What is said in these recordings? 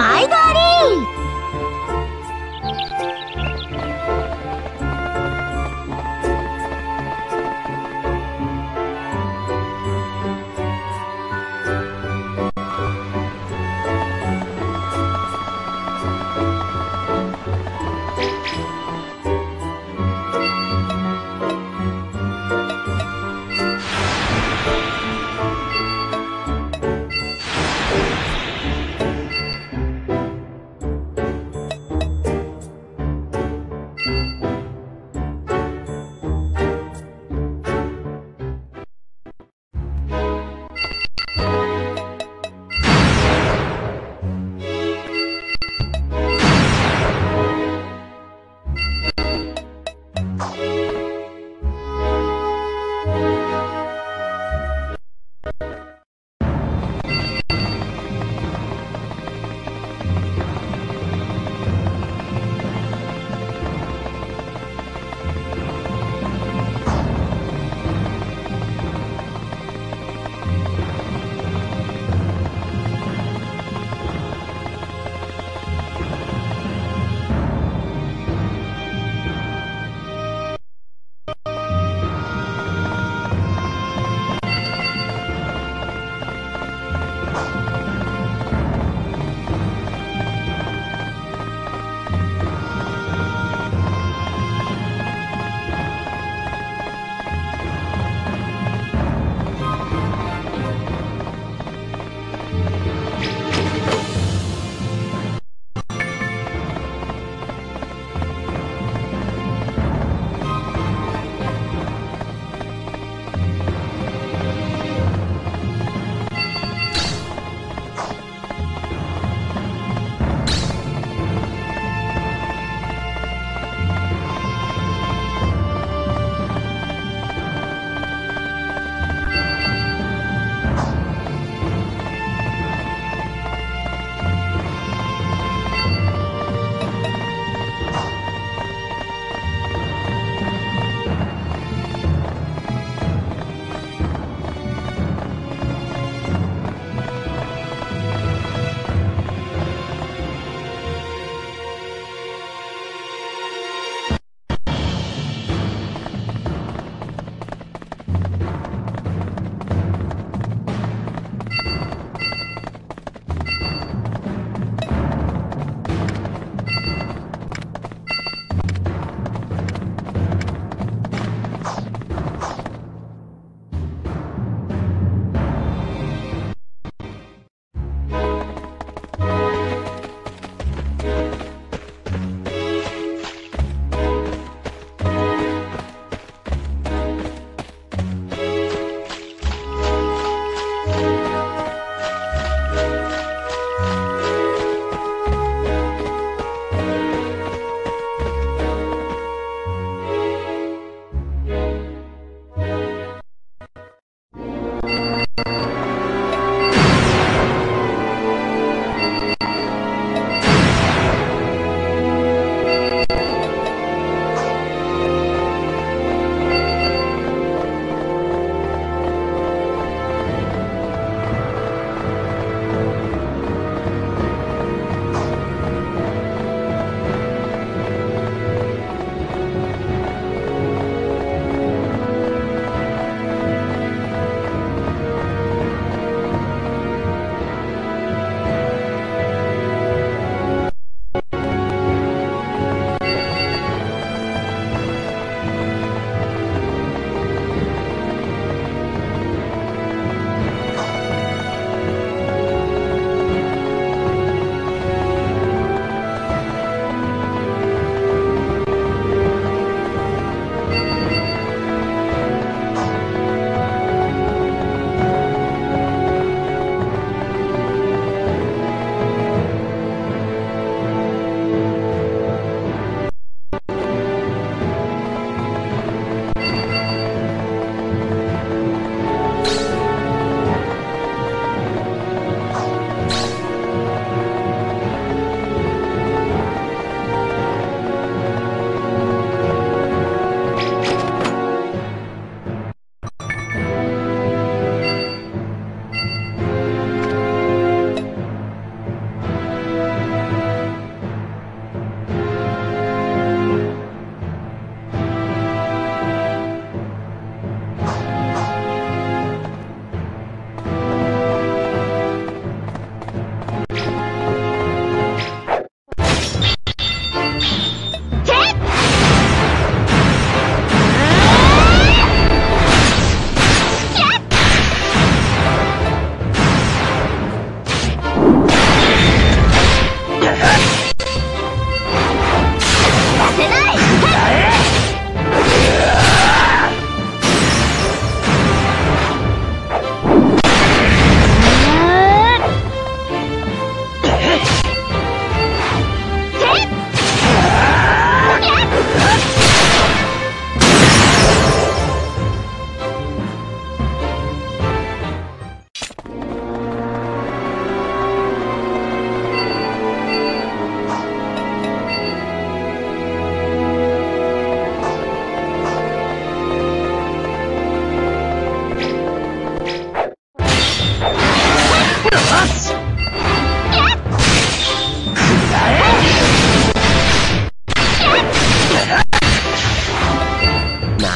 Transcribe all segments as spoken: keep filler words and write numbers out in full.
前借り。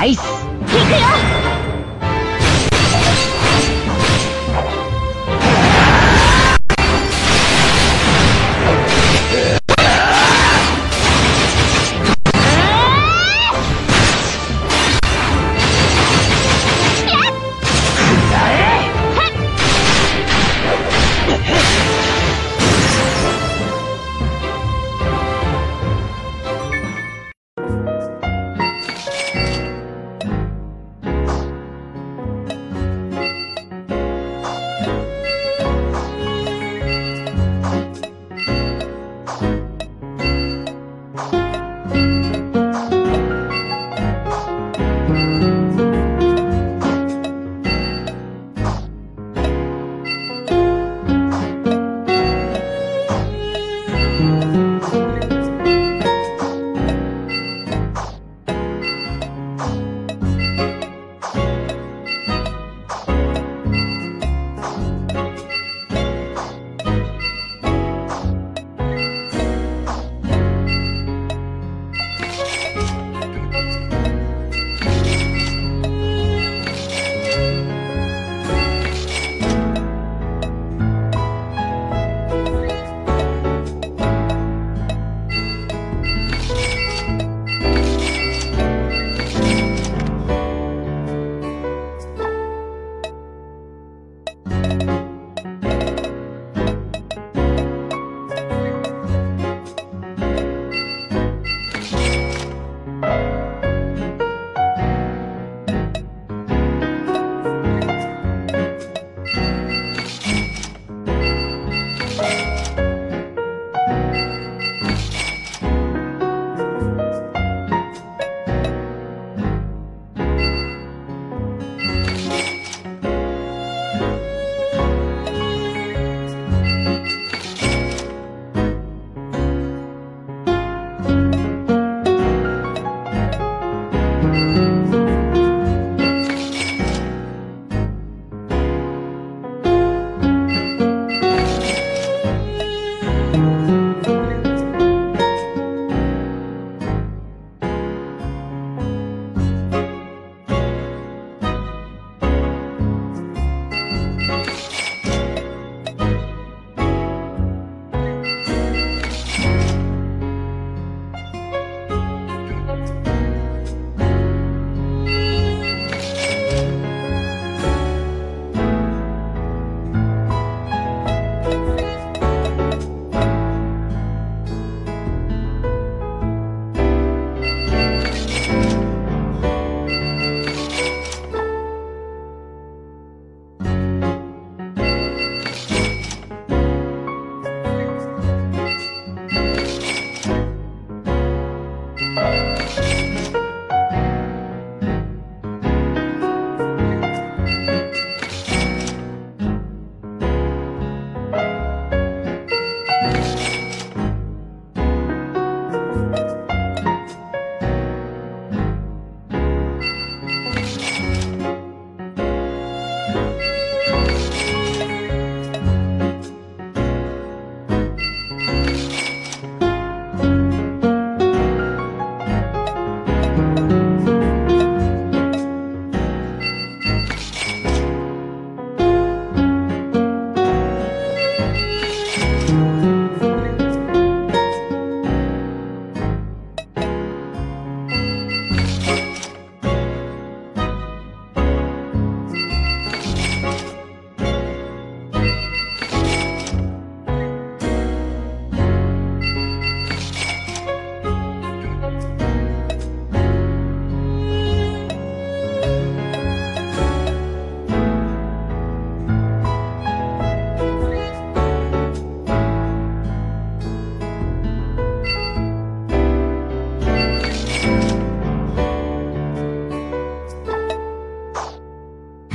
アイス。いくよ。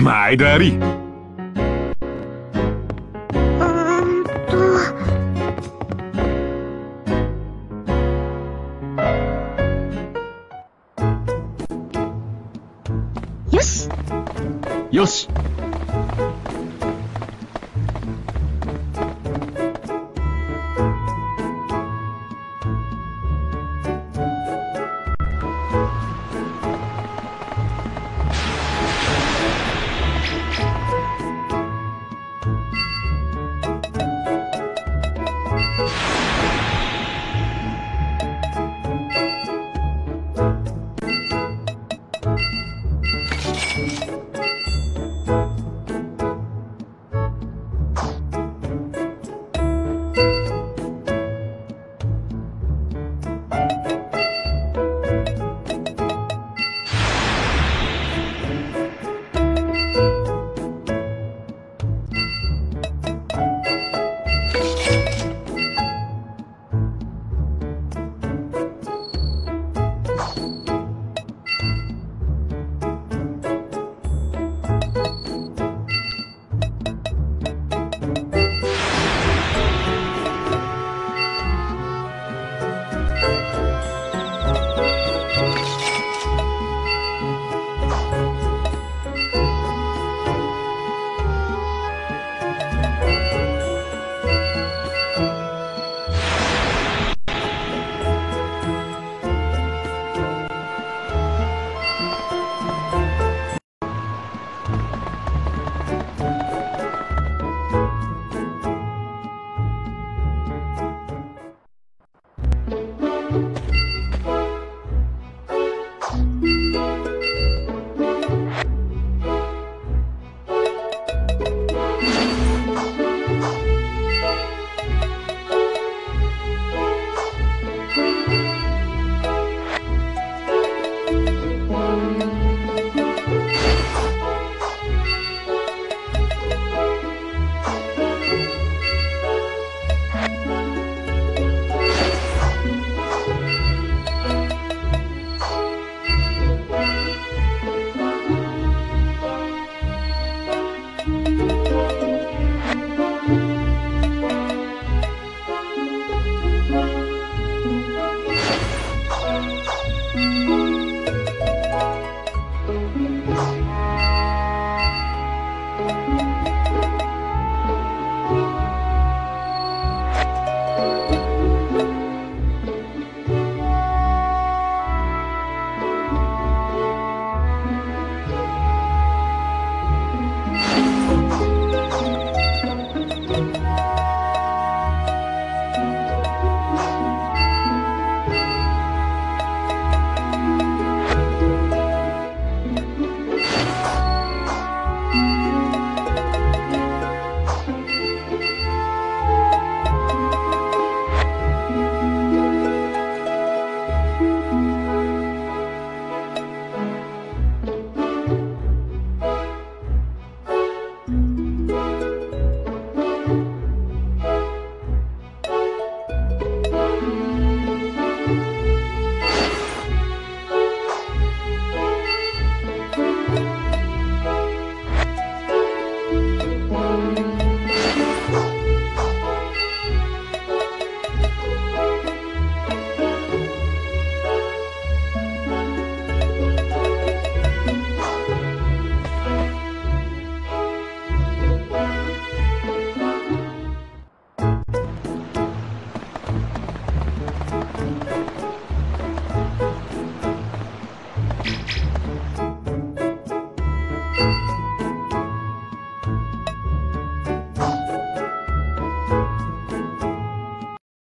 My daddy. よし。よし。You